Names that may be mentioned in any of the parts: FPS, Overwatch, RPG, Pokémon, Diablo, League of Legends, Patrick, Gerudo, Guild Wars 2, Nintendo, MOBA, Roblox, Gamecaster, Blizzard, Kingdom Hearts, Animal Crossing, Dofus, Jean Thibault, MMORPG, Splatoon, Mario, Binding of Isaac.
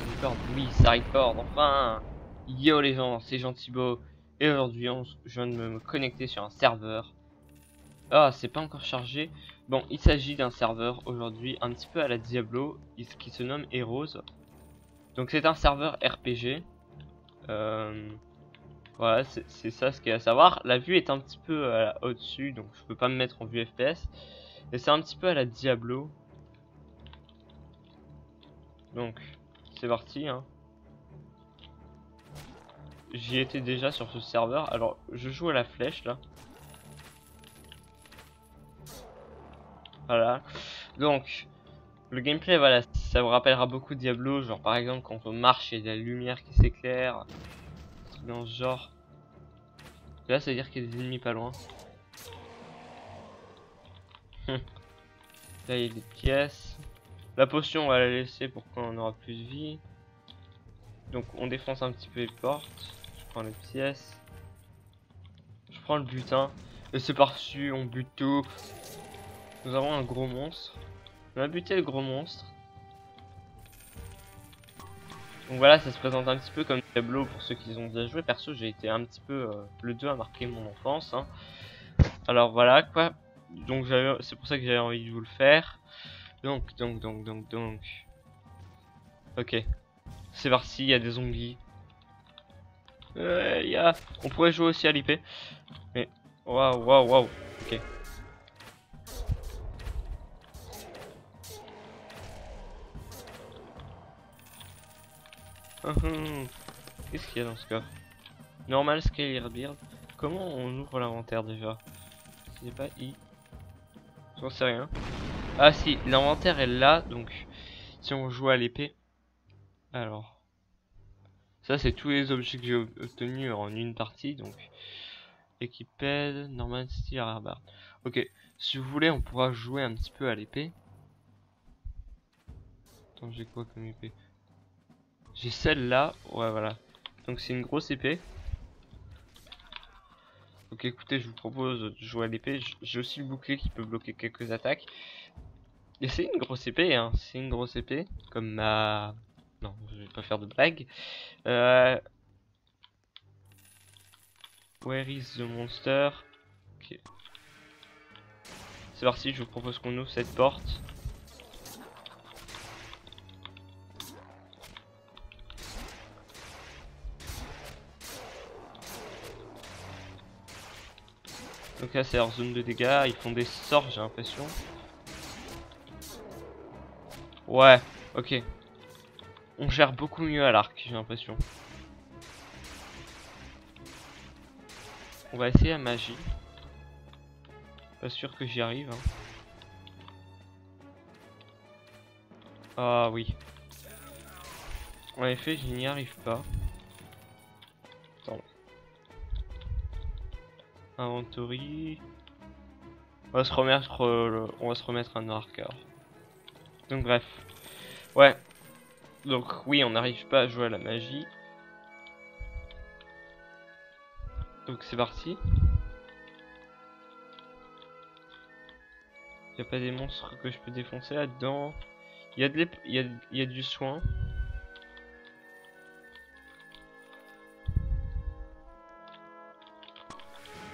ça recorde, oui ça recorde, enfin. Yo les gens, c'est Jean Thibault et aujourd'hui je viens de me connecter sur un serveur. Ah, c'est pas encore chargé. Bon, il s'agit d'un serveur aujourd'hui un petit peu à la Diablo qui se nomme Heroes. Donc c'est un serveur RPG. Voilà, c'est ça ce qu'il y a à savoir. La vue est un petit peu au-dessus, donc je peux pas me mettre en vue FPS. Et c'est un petit peu à la Diablo. Donc, c'est parti. Hein. J'y étais déjà sur ce serveur. Alors, je joue à la flèche là. Voilà. Donc, le gameplay, voilà, ça vous rappellera beaucoup Diablo. Genre, par exemple, quand on marche, il y a de la lumière qui s'éclaire. Dans ce genre. Et là, ça veut dire qu'il y a des ennemis pas loin. Là, il y a des pièces. La potion, on va la laisser pour quand on aura plus de vie. Donc, on défonce un petit peu les portes. Je prends les pièces. Je prends le butin. Et c'est par-dessus, on bute tout. Nous avons un gros monstre. On a buté le gros monstre. Donc voilà, ça se présente un petit peu comme Diablo pour ceux qui ont déjà joué. Perso, j'ai été un petit peu... le 2 a marqué mon enfance. Hein. Alors voilà, quoi. Donc c'est pour ça que j'avais envie de vous le faire. Donc. Ok. C'est parti, il y a des zombies. On pourrait jouer aussi à l'IP. Mais... Waouh. Ok. Qu'est-ce qu'il y a dans ce cas? Normal Scaler Beard. Comment on ouvre l'inventaire déjà? C'est pas I. J'en sais rien. Ah si, l'inventaire est là, donc si on joue à l'épée. Alors. Ça c'est tous les objets que j'ai obtenus en une partie, donc. Équiped, Normal Scaler Beard. Ok, si vous voulez on pourra jouer un petit peu à l'épée. Attends, j'ai quoi comme épée? J'ai celle-là, ouais voilà. Donc c'est une grosse épée. Donc écoutez, je vous propose de jouer à l'épée. J'ai aussi le bouclier qui peut bloquer quelques attaques. Et c'est une grosse épée, hein. C'est une grosse épée. Comme ma... Non, je vais pas faire de blague. Where is the monster? Ok. C'est parti, je vous propose qu'on ouvre cette porte. Donc là c'est leur zone de dégâts, ils font des sorts j'ai l'impression. Ouais, ok. On gère beaucoup mieux à l'arc j'ai l'impression. On va essayer la magie. Pas sûr que j'y arrive. Hein. Ah oui. En effet je n'y arrive pas. Attends. Inventory. On va se remettre un arcade. Donc bref. Ouais. Donc oui, on n'arrive pas à jouer à la magie. Donc c'est parti. Il n'y a pas des monstres que je peux défoncer là-dedans. Il y a du soin.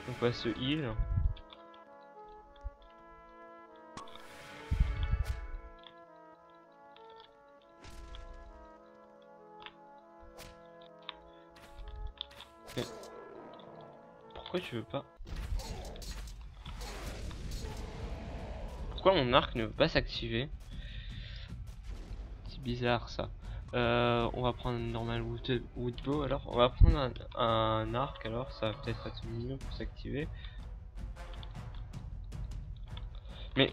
On va se heal. Mais pourquoi tu veux pas? Pourquoi mon arc ne veut pas s'activer? C'est bizarre ça. On va prendre un normal woodbow alors. On va prendre un arc alors. Ça va peut-être être mieux pour s'activer. Mais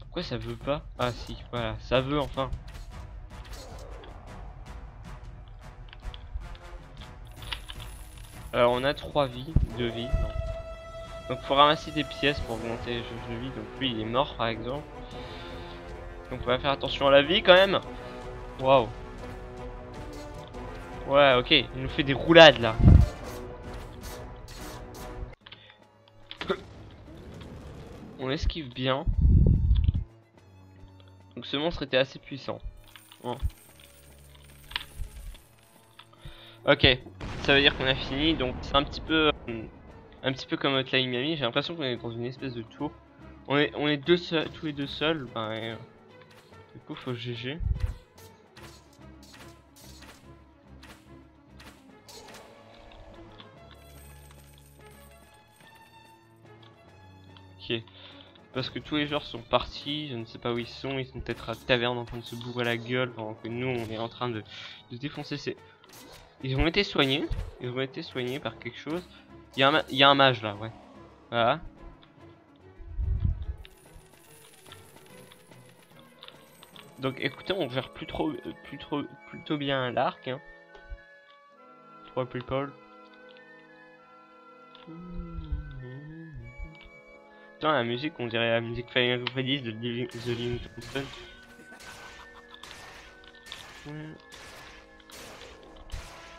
pourquoi ça veut pas? Ah si, voilà, ça veut enfin. Alors on a 3 vies, 2 vies. Non. Donc faut ramasser des pièces pour augmenter les jauges de vie. Donc lui il est mort par exemple. Donc on va faire attention à la vie quand même. Waouh. Ouais, ok, il nous fait des roulades là. On esquive bien. Donc ce monstre était assez puissant. Hein. Ok, ça veut dire qu'on a fini, donc c'est un petit peu comme Hotline Miami, j'ai l'impression qu'on est dans une espèce de tour. On est tous les deux seuls, ben, du coup faut GG. Ok, parce que tous les joueurs sont partis, je ne sais pas où ils sont peut-être à la taverne en train de se bourrer la gueule pendant que nous on est en train de défoncer ces... Ils ont été soignés par quelque chose. Il y a un mage là, ouais. Voilà. Donc écoutez, on gère plutôt bien l'arc. Hein. 3 people. Putain, la musique, on dirait la musique Final Fantasy de The Legend of Zelda.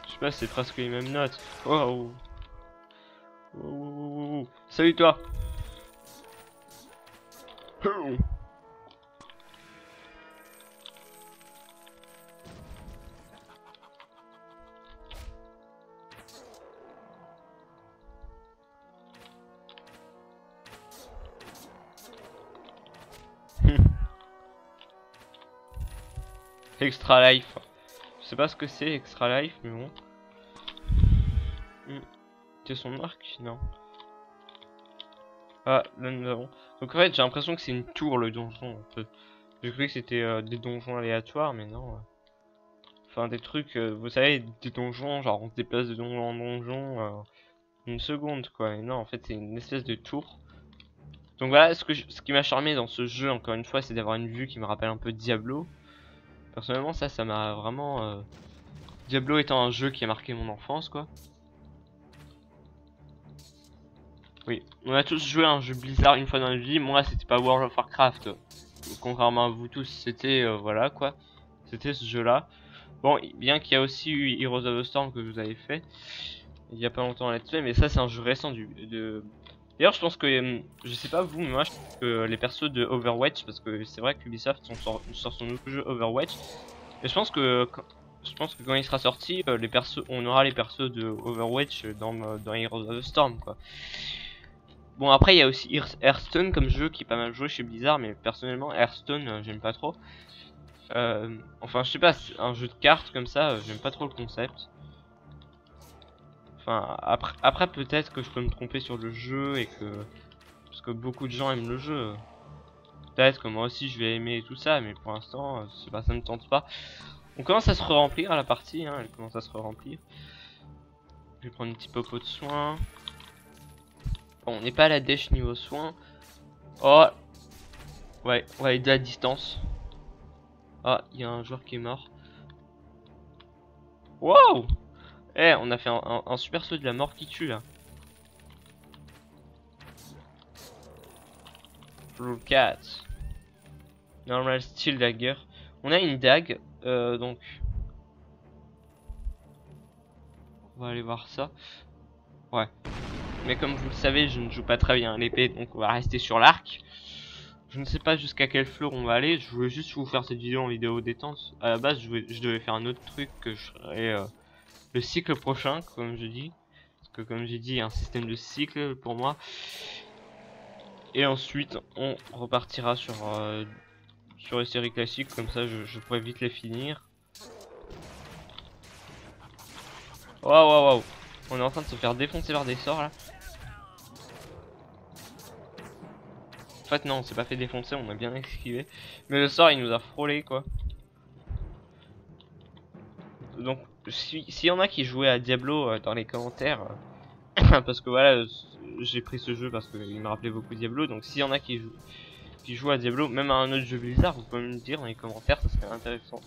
Je sais pas, c'est presque les mêmes notes. Wow. Wow. Salut toi. Extra life. Je sais pas ce que c'est extra life, mais bon. C'est son arc, non? Ah, là nous avons. Donc en fait, j'ai l'impression que c'est une tour le donjon. J'ai cru que c'était des donjons aléatoires, mais non. Enfin, des trucs, vous savez, des donjons, genre on se déplace de donjon en donjon une seconde, quoi. Mais non, en fait, c'est une espèce de tour. Donc voilà, ce qui m'a charmé dans ce jeu, encore une fois, c'est d'avoir une vue qui me rappelle un peu Diablo. Personnellement, ça m'a vraiment. Diablo étant un jeu qui a marqué mon enfance, quoi. Oui, on a tous joué à un jeu Blizzard une fois dans notre vie. Moi, c'était pas World of Warcraft. Contrairement à vous tous, c'était voilà quoi. C'était ce jeu-là. Bon, bien qu'il y a aussi eu Heroes of the Storm que vous avez fait il y a pas longtemps là-dessus, mais ça c'est un jeu récent de. D'ailleurs, je pense que je sais pas vous, mais moi je pense que les persos de Overwatch, parce que c'est vrai que Ubisoft sort son nouveau jeu Overwatch, et je pense que quand il sera sorti, les persos, on aura les persos de Overwatch dans Heroes of the Storm, quoi. Bon, après il y a aussi Hearthstone comme jeu qui est pas mal joué chez Blizzard, mais personnellement Hearthstone j'aime pas trop. Enfin je sais pas, un jeu de cartes comme ça, j'aime pas trop le concept. Enfin après peut-être que je peux me tromper sur le jeu et que... Parce que beaucoup de gens aiment le jeu. Peut-être que moi aussi je vais aimer tout ça, mais pour l'instant ça me tente pas. On commence à se re-remplir à la partie, hein, elle commence à se re-remplir. Je vais prendre un petit pot de soins. On n'est pas à la dèche niveau soin. Oh. Ouais, on va aider à distance. Ah, il y a un joueur qui est mort. Wow. Eh, on a fait un super saut de la mort qui tue là. Blue cat. Normal steel dagger. On a une dague, donc. On va aller voir ça. Ouais. Mais comme vous le savez, je ne joue pas très bien à l'épée, donc on va rester sur l'arc. Je ne sais pas jusqu'à quel fleur on va aller. Je voulais juste vous faire cette vidéo en vidéo détente. À la base, je devais faire un autre truc que je ferai le cycle prochain, comme je dis. Parce que comme j'ai dit, il y a un système de cycle pour moi. Et ensuite, on repartira sur les séries classiques, comme ça je pourrais vite les finir. Waouh, waouh, waouh. On est en train de se faire défoncer par des sorts là. En fait non, on s'est pas fait défoncer, on a bien esquivé. Mais le sort il nous a frôlé quoi. Donc s'il y en a qui jouaient à Diablo dans les commentaires, parce que voilà, j'ai pris ce jeu parce qu'il me rappelait beaucoup Diablo. Donc s'il y en a qui jouent à Diablo, même à un autre jeu Blizzard, vous pouvez me le dire dans les commentaires, ça serait intéressant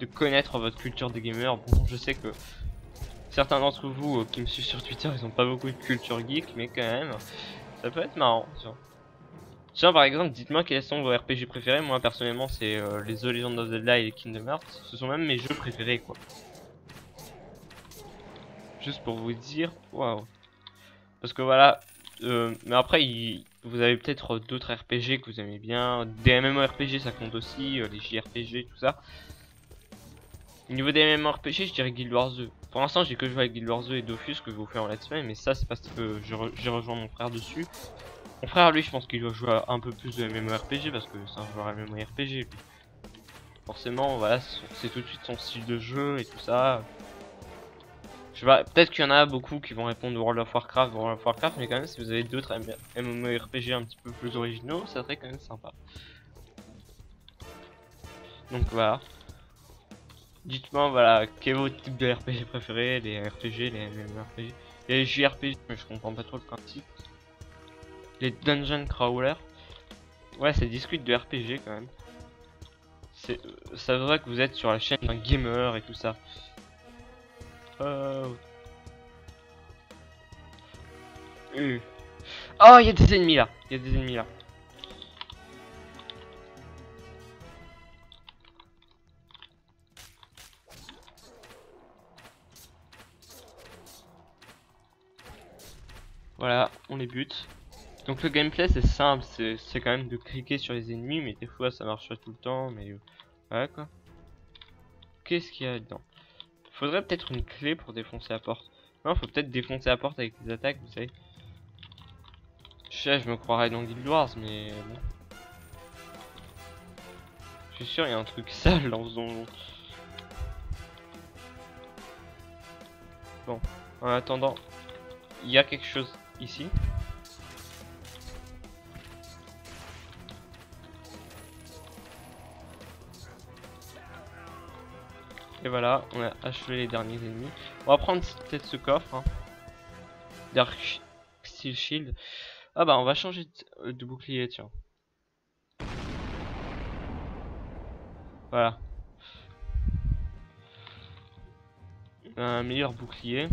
de connaître votre culture de gamer. Bon, je sais que certains d'entre vous qui me suivent sur Twitter, ils ont pas beaucoup de culture geek, mais quand même, ça peut être marrant. Tiens, par exemple, dites-moi quels sont vos RPG préférés. Moi, personnellement, c'est les The Legend of Zelda et les Kingdom Hearts. Ce sont même mes jeux préférés, quoi. Juste pour vous dire, waouh. Parce que voilà, mais après, vous avez peut-être d'autres RPG que vous aimez bien. Des MMORPG, ça compte aussi, les JRPG, tout ça. Au niveau des MMORPG, je dirais Guild Wars 2. Pour l'instant, j'ai que joué avec Guild Wars 2 et Dofus que je vous fais en let's play, mais ça, c'est parce que j'ai rejoint mon frère dessus. Mon frère, lui, je pense qu'il doit jouer un peu plus de MMORPG parce que c'est un joueur MMORPG. Forcément, voilà, c'est tout de suite son style de jeu et tout ça. Je vois, peut-être qu'il y en a beaucoup qui vont répondre World of Warcraft, mais quand même, si vous avez d'autres MMORPG un petit peu plus originaux, ça serait quand même sympa. Donc voilà. Dites-moi, voilà, quel est votre type de RPG préféré, les RPG, les MMORPG, les JRPG, mais je comprends pas trop le principe. Les Dungeon Crawler. Ouais, ça discute de RPG quand même. Ça veut dire que vous êtes sur la chaîne d'un gamer et tout ça. Oh, il y a des ennemis là. Voilà, on les bute. Donc le gameplay c'est simple, c'est quand même de cliquer sur les ennemis, mais des fois ça marche pas tout le temps, mais voilà quoi. Qu'est-ce qu'il y a dedans? Faudrait peut-être une clé pour défoncer la porte. Non, faut peut-être défoncer la porte avec les attaques, vous savez. Je sais, je me croirais dans Guild Wars, mais bon. Je suis sûr il y a un truc sale dans ce donjon. Bon, en attendant, il y a quelque chose ici. Et voilà, on a achevé les derniers ennemis. On va prendre peut-être ce coffre. Hein. Dark Steel Shield. Ah bah on va changer de bouclier, tiens. Voilà. Un meilleur bouclier.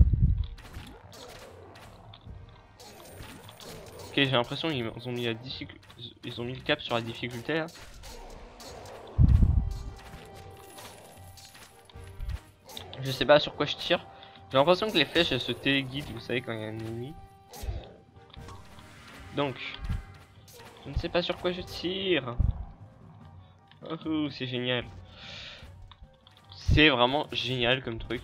Ok, j'ai l'impression qu'ils ont mis le cap sur la difficulté. Hein. Je sais pas sur quoi je tire. J'ai l'impression que les flèches elles se téléguident, vous savez, quand il y a un ennemi. Donc, je ne sais pas sur quoi je tire. Oh, c'est génial. C'est vraiment génial comme truc.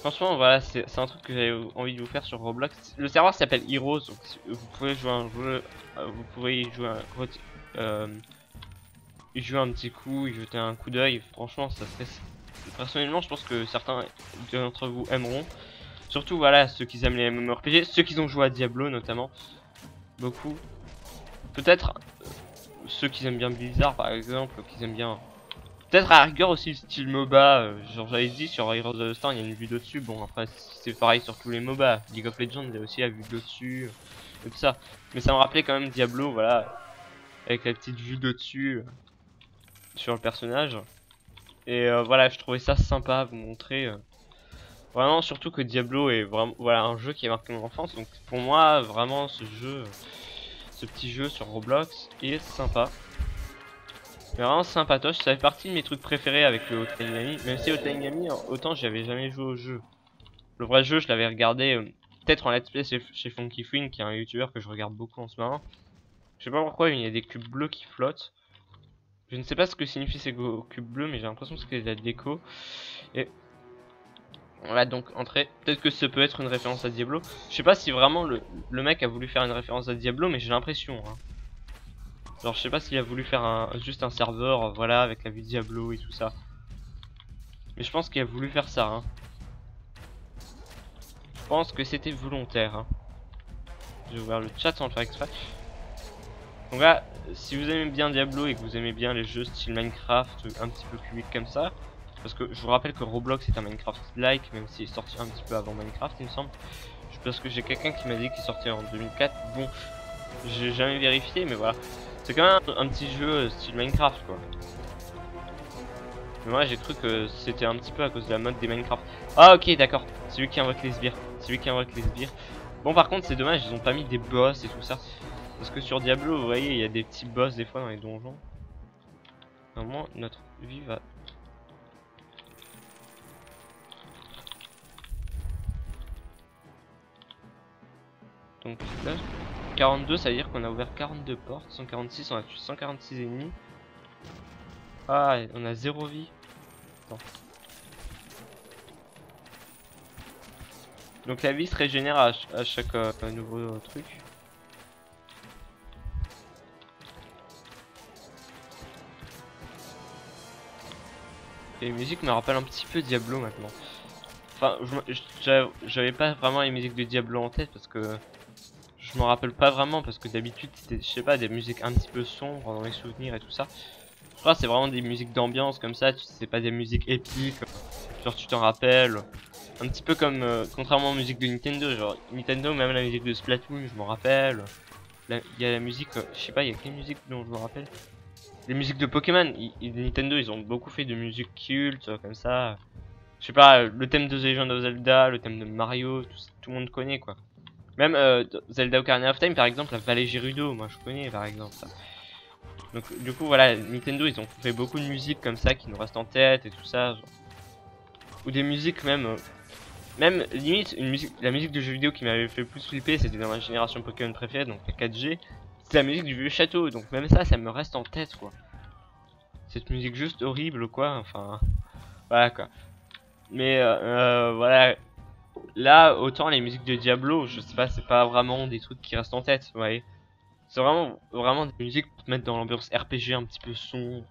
Franchement, voilà, c'est un truc que j'avais envie de vous faire sur Roblox. Le serveur s'appelle Heroes, donc vous pouvez jouer un jeu, vous pouvez y jouer un petit coup, y jeter un coup d'œil. Franchement, ça serait. Personnellement, je pense que certains d'entre vous aimeront. Surtout, voilà, ceux qui aiment les MMORPG, ceux qui ont joué à Diablo notamment. Beaucoup. Peut-être ceux qui aiment bien Blizzard, par exemple, qui aiment bien. Peut-être à la rigueur aussi le style MOBA. Genre, j'avais dit sur Heroes of the Storm, il y a une vidéo dessus. Bon, après, c'est pareil sur tous les MOBA. League of Legends, il y a aussi la vidéo dessus. Et tout ça. Mais ça me rappelait quand même Diablo, voilà. Avec la petite vue de dessus sur le personnage. Et voilà, je trouvais ça sympa à vous montrer. Vraiment, surtout que Diablo est vraiment voilà, un jeu qui a marqué mon enfance. Donc pour moi, vraiment, ce jeu, ce petit jeu sur Roblox, il est sympa. Il est vraiment sympatoche. Ça fait partie de mes trucs préférés avec le Hotline Miami. Même si Hotline Miami, autant j'avais jamais joué au jeu. Le vrai jeu, je l'avais regardé peut-être en let's play chez Funky Fwin, qui est un youtubeur que je regarde beaucoup en ce moment. Je sais pas pourquoi, il y a des cubes bleus qui flottent. Je ne sais pas ce que signifie ces cubes bleus, mais j'ai l'impression que c'est de la déco. Et on va donc entrer. Peut-être que ce peut être une référence à Diablo. Je sais pas si vraiment le mec a voulu faire une référence à Diablo, mais j'ai l'impression. Hein. Genre, je sais pas s'il a voulu faire juste un serveur, voilà, avec la vue Diablo et tout ça. Mais je pense qu'il a voulu faire ça. Hein. Je pense que c'était volontaire. Hein. J'ai ouvert le chat sans le faire exprès. Donc là, si vous aimez bien Diablo et que vous aimez bien les jeux style Minecraft, un petit peu cubique comme ça, parce que je vous rappelle que Roblox est un Minecraft-like, même s'il est sorti un petit peu avant Minecraft, il me semble. Parce que j'ai quelqu'un qui m'a dit qu'il sortait en 2004. Bon, j'ai jamais vérifié, mais voilà. C'est quand même un petit jeu style Minecraft, quoi. Mais moi, j'ai cru que c'était un petit peu à cause de la mode des Minecraft. Ah, ok, d'accord. Celui qui invoque les sbires. Bon, par contre, c'est dommage, ils ont pas mis des boss et tout ça. Parce que sur Diablo, vous voyez, il y a des petits boss des fois dans les donjons. Normalement, notre vie va. Donc là, 42, ça veut dire qu'on a ouvert 42 portes. 146, on a tué 146 ennemis. Ah, on a 0 vie. Attends. Donc la vie se régénère à chaque nouveau truc. Et les musiques me rappellent un petit peu Diablo maintenant. Enfin, j'avais pas vraiment les musiques de Diablo en tête parce que je m'en rappelle pas vraiment, parce que d'habitude c'était, je sais pas, des musiques un petit peu sombres dans les souvenirs et tout ça. Enfin, c'est vraiment des musiques d'ambiance comme ça, c'est pas des musiques épiques, genre tu t'en rappelles. Un petit peu comme, contrairement aux musiques de Nintendo, genre Nintendo, même la musique de Splatoon, je m'en rappelle. Il y a la musique, je sais pas, il y a quelle musique dont je me rappelle. Les musiques de Pokémon, Nintendo ils ont beaucoup fait de musique culte comme ça. Je sais pas, le thème de The Legend of Zelda, le thème de Mario, tout le monde connaît quoi. Même Zelda Ocarina of Time par exemple, la vallée Gerudo, moi je connais par exemple ça. Donc du coup voilà, Nintendo ils ont fait beaucoup de musique comme ça qui nous restent en tête et tout ça. Genre. Ou des musiques même... Même limite, la musique de jeu vidéo qui m'avait fait le plus flipper, c'était dans ma génération Pokémon préférée, donc la 4G, c'est la musique du vieux château, donc même ça, ça me reste en tête quoi. Cette musique juste horrible quoi, enfin, voilà quoi. Mais voilà, là autant les musiques de Diablo, je sais pas, c'est pas vraiment des trucs qui restent en tête, vous voyez. C'est vraiment des musiques pour te mettre dans l'ambiance RPG un petit peu sombre.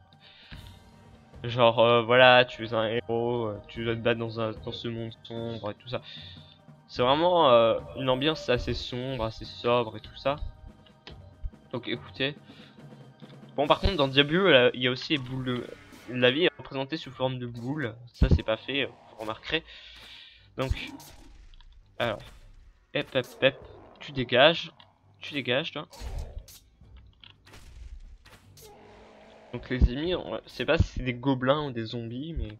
Genre voilà, tu es un héros, tu dois te battre dans ce monde sombre et tout ça. C'est vraiment une ambiance assez sombre, assez sobre et tout ça. Donc écoutez. Bon par contre dans Diablo il y a aussi les boules de... La vie est représentée sous forme de boules. Ça c'est pas fait, vous remarquerez. Donc... Alors... Hep hep hep, tu dégages. Tu dégages toi. Donc les ennemis, je sais pas si c'est des gobelins ou des zombies, mais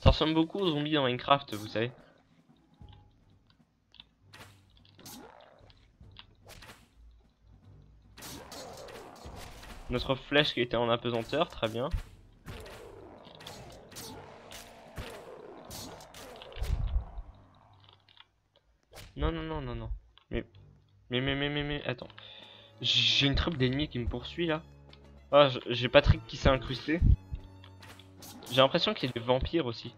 ça ressemble beaucoup aux zombies dans Minecraft, vous savez. Notre flèche qui était en apesanteur, très bien. Non, non, non, non, non. Mais, attends. J'ai une troupe d'ennemis qui me poursuit là. Oh, j'ai Patrick qui s'est incrusté. J'ai l'impression qu'il y a des vampires aussi.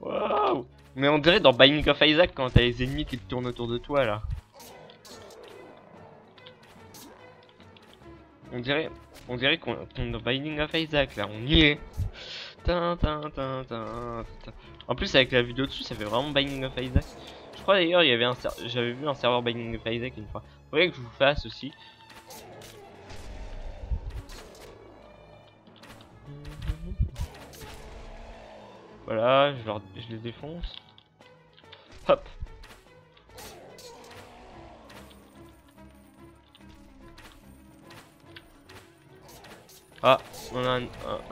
Waouh! Mais on dirait dans Binding of Isaac quand t'as les ennemis qui te tournent autour de toi là. On dirait qu'on est dans Binding of Isaac là, on y est. En plus avec la vidéo dessus, ça fait vraiment Binding of Isaac. Je crois d'ailleurs il y avait j'avais vu un serveur Binding of Isaac une fois. Faudrait que je vous fasse aussi. Voilà, je les défonce. Hop. Ah, on a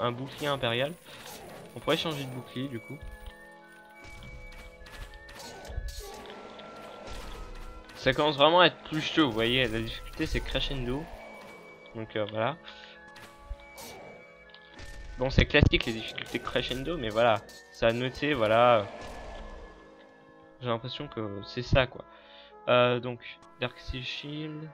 un bouclier impérial. On pourrait changer de bouclier du coup. Ça commence vraiment à être plus chaud, vous voyez. La difficulté c'est crescendo. Donc voilà. Bon, c'est classique les difficultés crescendo, mais voilà, ça a noté, voilà. J'ai l'impression que c'est ça quoi. Donc, Dark Sea Shield.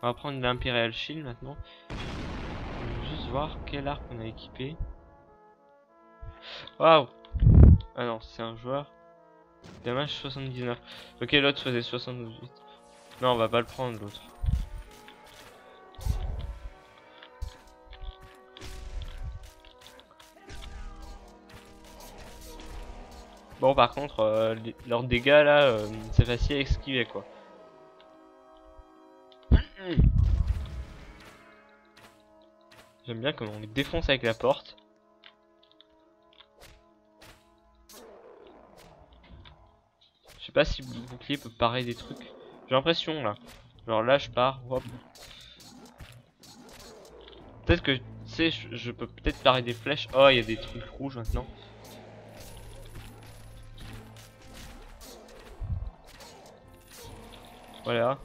On va prendre l'Imperial Shield maintenant. On va juste voir quel arc on a équipé. Waouh! Ah non, c'est un joueur. Damage 79. Ok, l'autre faisait 78. Non, on va pas le prendre l'autre. Bon par contre leurs dégâts là c'est facile à esquiver quoi. J'aime bien comment on les défonce avec la porte. Je sais pas si le bouclier peut parer des trucs. J'ai l'impression là. Genre là je pars. Peut-être que tu sais je peux peut-être parer des flèches. Oh il y a des trucs rouges maintenant. Voilà.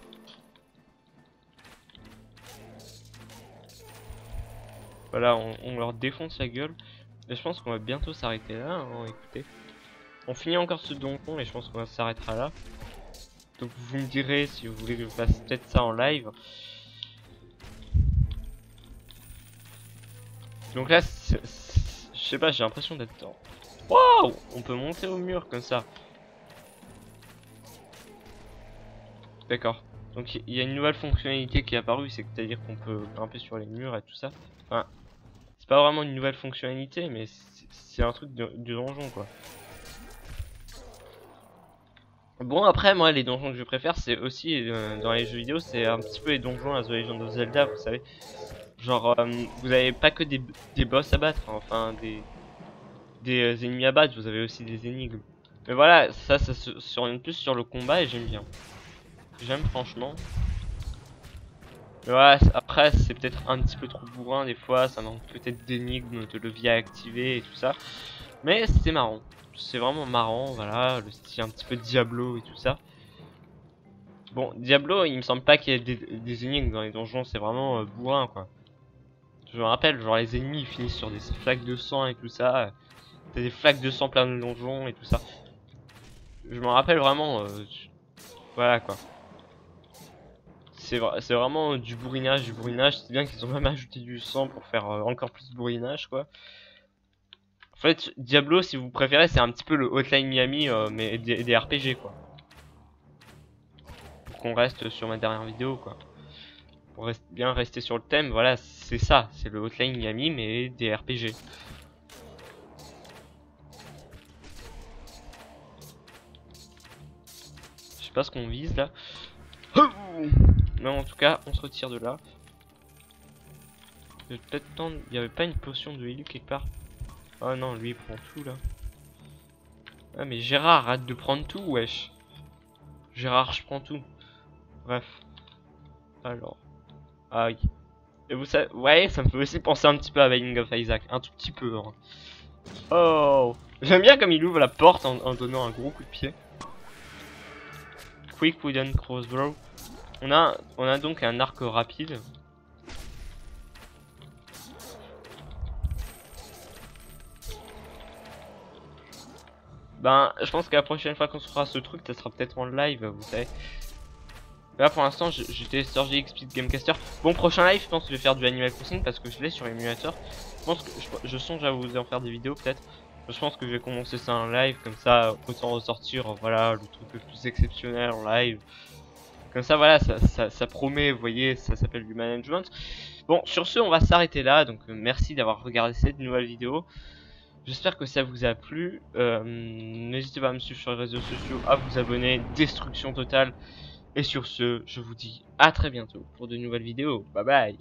Voilà, on leur défonce la gueule. Et je pense qu'on va bientôt s'arrêter là. Hein, écoutez. On finit encore ce donjon et je pense qu'on s'arrêtera là. Donc vous me direz si vous voulez que je fasse peut-être ça en live. Donc là, je sais pas, j'ai l'impression d'être Waouh, on peut monter au mur comme ça. D'accord. Donc il y a une nouvelle fonctionnalité qui est apparue, c'est-à-dire qu'on peut grimper sur les murs et tout ça. Enfin, c'est pas vraiment une nouvelle fonctionnalité, mais c'est un truc de donjon quoi. Bon, après moi les donjons que je préfère, c'est aussi dans les jeux vidéo, c'est un petit peu les donjons à The Legend of Zelda, vous savez. Genre vous avez pas que des boss à battre, hein, enfin des ennemis à battre, vous avez aussi des énigmes. Mais voilà, ça se oriente plus sur le combat et j'aime bien. J'aime franchement. Mais voilà, après c'est peut-être un petit peu trop bourrin des fois, ça manque peut-être d'énigmes, de leviers à activer et tout ça. Mais c'est marrant. C'est vraiment marrant, voilà, le style un petit peu Diablo et tout ça. Bon, Diablo, il me semble pas qu'il y ait des énigmes dans les donjons, c'est vraiment bourrin quoi. Je me rappelle, genre les ennemis ils finissent sur des flaques de sang et tout ça. T'as des flaques de sang plein de donjons et tout ça. Je me rappelle vraiment, voilà quoi. C'est vraiment du bourrinage, c'est bien qu'ils ont même ajouté du sang pour faire encore plus de bourrinage quoi. En fait, Diablo, si vous préférez, c'est un petit peu le Hotline Miami, mais des RPG, quoi. Pour qu'on reste sur ma dernière vidéo, quoi. Pour bien rester sur le thème, voilà, c'est ça. C'est le Hotline Miami, mais des RPG. Je sais pas ce qu'on vise, là. Mais en tout cas, on se retire de là. Je vais peut-être tendre... Il n'y avait pas une potion de Hélu quelque part? Oh non, lui il prend tout là. Ah mais Gérard, arrête de prendre tout, wesh. Gérard, je prends tout. Bref. Alors. Ah oui. Et vous savez, ouais, ça me fait aussi penser un petit peu à Binding of Isaac. Un tout petit peu. Hein. Oh. J'aime bien comme il ouvre la porte en donnant un gros coup de pied. Quick wooden crossbow. On a donc un arc rapide. Ben, je pense que la prochaine fois qu'on se fera ce truc, ça sera peut-être en live, vous savez. Là, pour l'instant, j'ai téléchargé XSpeed Gamecaster. Bon, prochain live, je pense que je vais faire du Animal Crossing parce que je l'ai sur l'émulateur. Je pense que je songe à vous en faire des vidéos, peut-être. Je pense que je vais commencer ça en live, comme ça, autant ressortir, voilà, le truc le plus exceptionnel en live. Comme ça, voilà, ça promet, vous voyez, ça s'appelle du management. Bon, sur ce, on va s'arrêter là. Donc, merci d'avoir regardé cette nouvelle vidéo. J'espère que ça vous a plu, n'hésitez pas à me suivre sur les réseaux sociaux, à vous abonner, destruction totale. Et sur ce, je vous dis à très bientôt pour de nouvelles vidéos, bye bye.